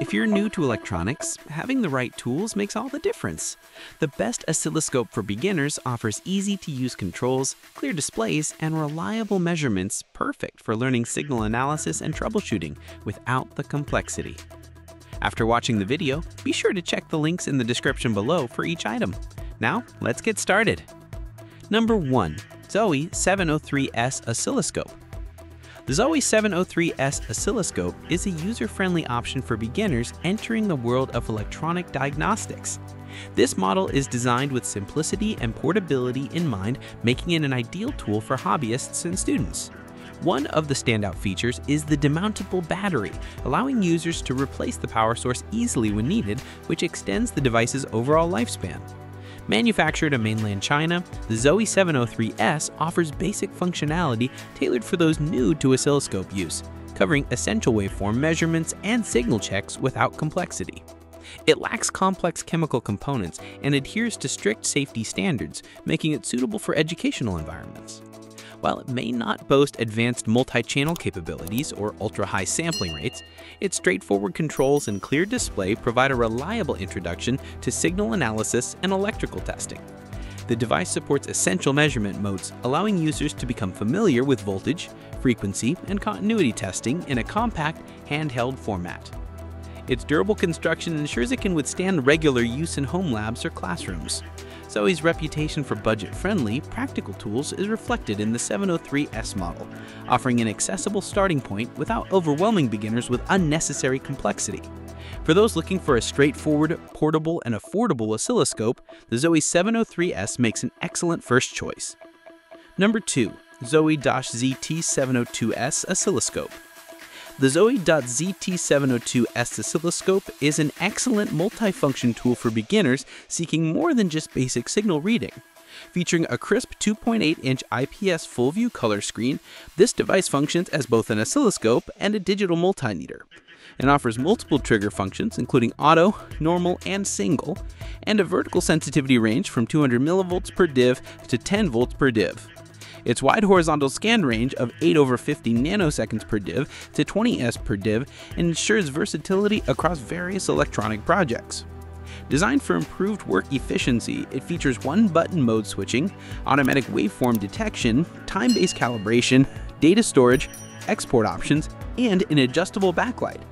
If you're new to electronics, having the right tools makes all the difference. The best oscilloscope for beginners offers easy-to-use controls, clear displays, and reliable measurements, perfect for learning signal analysis and troubleshooting without the complexity. After watching the video, be sure to check the links in the description below for each item. Now, let's get started. Number 1. Zoyi 703S Oscilloscope. The Zoyi 703S oscilloscope is a user-friendly option for beginners entering the world of electronic diagnostics. This model is designed with simplicity and portability in mind, making it an ideal tool for hobbyists and students. One of the standout features is the demountable battery, allowing users to replace the power source easily when needed, which extends the device's overall lifespan. Manufactured in mainland China, the Zoyi 703S offers basic functionality tailored for those new to oscilloscope use, covering essential waveform measurements and signal checks without complexity. It lacks complex chemical components and adheres to strict safety standards, making it suitable for educational environments. While it may not boast advanced multi-channel capabilities or ultra-high sampling rates, its straightforward controls and clear display provide a reliable introduction to signal analysis and electrical testing. The device supports essential measurement modes, allowing users to become familiar with voltage, frequency, and continuity testing in a compact, handheld format. Its durable construction ensures it can withstand regular use in home labs or classrooms. Zoyi's reputation for budget-friendly, practical tools is reflected in the 703S model, offering an accessible starting point without overwhelming beginners with unnecessary complexity. For those looking for a straightforward, portable, and affordable oscilloscope, the Zoyi 703S makes an excellent first choice. Number 2. Zoyi ZT-702S Oscilloscope. The Zoyi ZT-702S oscilloscope is an excellent multifunction tool for beginners seeking more than just basic signal reading. Featuring a crisp 2.8-inch IPS full-view color screen, this device functions as both an oscilloscope and a digital multimeter. It offers multiple trigger functions, including auto, normal, and single, and a vertical sensitivity range from 200 millivolts per div to 10 volts per div. Its wide horizontal scan range of 8/50 nanoseconds per div to 20s per div ensures versatility across various electronic projects. Designed for improved work efficiency, it features one-button mode switching, automatic waveform detection, time-based calibration, data storage, export options, and an adjustable backlight.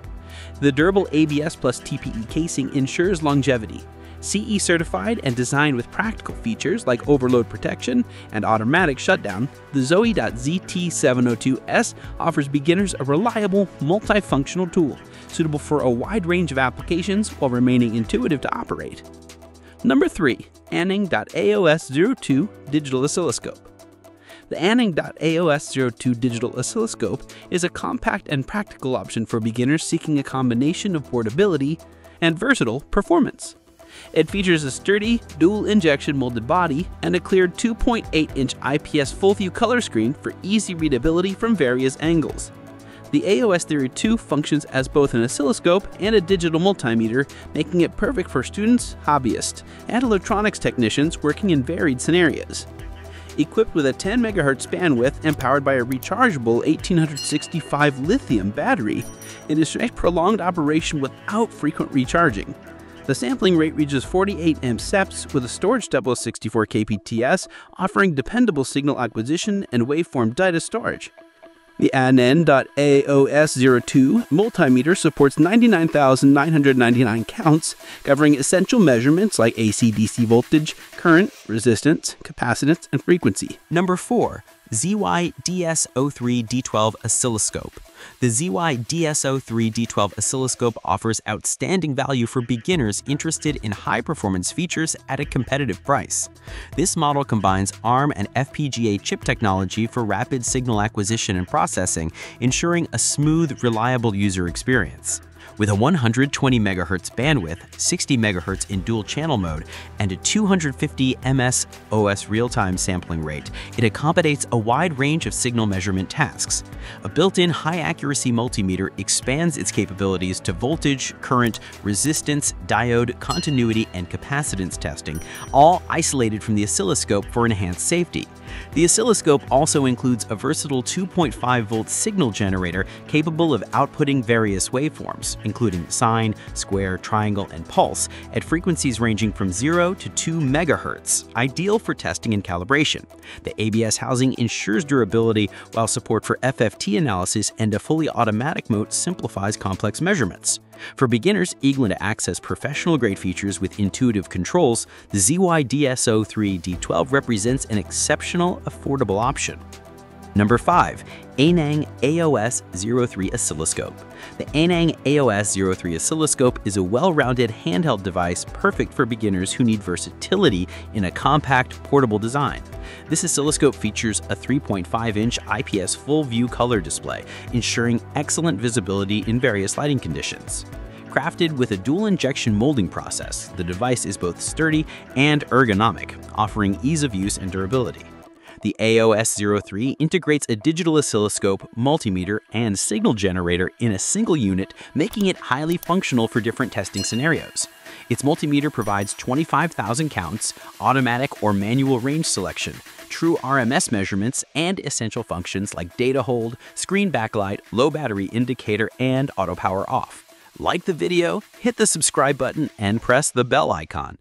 The durable ABS plus TPE casing ensures longevity. CE certified and designed with practical features like overload protection and automatic shutdown, the Zoyi ZT-702S offers beginners a reliable, multifunctional tool, suitable for a wide range of applications while remaining intuitive to operate. Number 3. Aneng AOS-02 Digital Oscilloscope. The Aneng AOS-02 Digital Oscilloscope is a compact and practical option for beginners seeking a combination of portability and versatile performance. It features a sturdy, dual-injection molded body and a clear 2.8-inch IPS full-view color screen for easy readability from various angles. The AOS02 functions as both an oscilloscope and a digital multimeter, making it perfect for students, hobbyists, and electronics technicians working in varied scenarios. Equipped with a 10 MHz bandwidth and powered by a rechargeable 1865 lithium battery, it ensures prolonged operation without frequent recharging. The sampling rate reaches 48 mSeps with a storage double of 64 kbps, offering dependable signal acquisition and waveform data storage. The Aneng AOS-02 multimeter supports 99,999 counts, covering essential measurements like AC/DC voltage, current, resistance, capacitance, and frequency. Number 4. Zeeweii DSO3D12 Oscilloscope. The Zeeweii DSO3D12 oscilloscope offers outstanding value for beginners interested in high-performance features at a competitive price. This model combines ARM and FPGA chip technology for rapid signal acquisition and processing, ensuring a smooth, reliable user experience. With a 120 MHz bandwidth, 60 MHz in dual-channel mode, and a 250 ms OS real-time sampling rate, it accommodates a wide range of signal measurement tasks. A built-in high-accuracy multimeter expands its capabilities to voltage, current, resistance, diode, continuity, and capacitance testing, all isolated from the oscilloscope for enhanced safety. The oscilloscope also includes a versatile 2.5-volt signal generator capable of outputting various waveforms, including sine, square, triangle, and pulse, at frequencies ranging from 0 to 2 MHz, ideal for testing and calibration. The ABS housing ensures durability, while support for FFT analysis and a fully automatic mode simplifies complex measurements. For beginners eager to access professional-grade features with intuitive controls, the Zeeweii DSO3D12 represents an exceptional, affordable option. Number 5. Aneng AOS-03 Oscilloscope. The Aneng AOS-03 Oscilloscope is a well-rounded handheld device perfect for beginners who need versatility in a compact, portable design. This oscilloscope features a 3.5-inch IPS full-view color display, ensuring excellent visibility in various lighting conditions. Crafted with a dual-injection molding process, the device is both sturdy and ergonomic, offering ease of use and durability. The AOS-03 integrates a digital oscilloscope, multimeter, and signal generator in a single unit, making it highly functional for different testing scenarios. Its multimeter provides 25,000 counts, automatic or manual range selection, true RMS measurements, and essential functions like data hold, screen backlight, low battery indicator, and auto power off. Like the video, hit the subscribe button, and press the bell icon.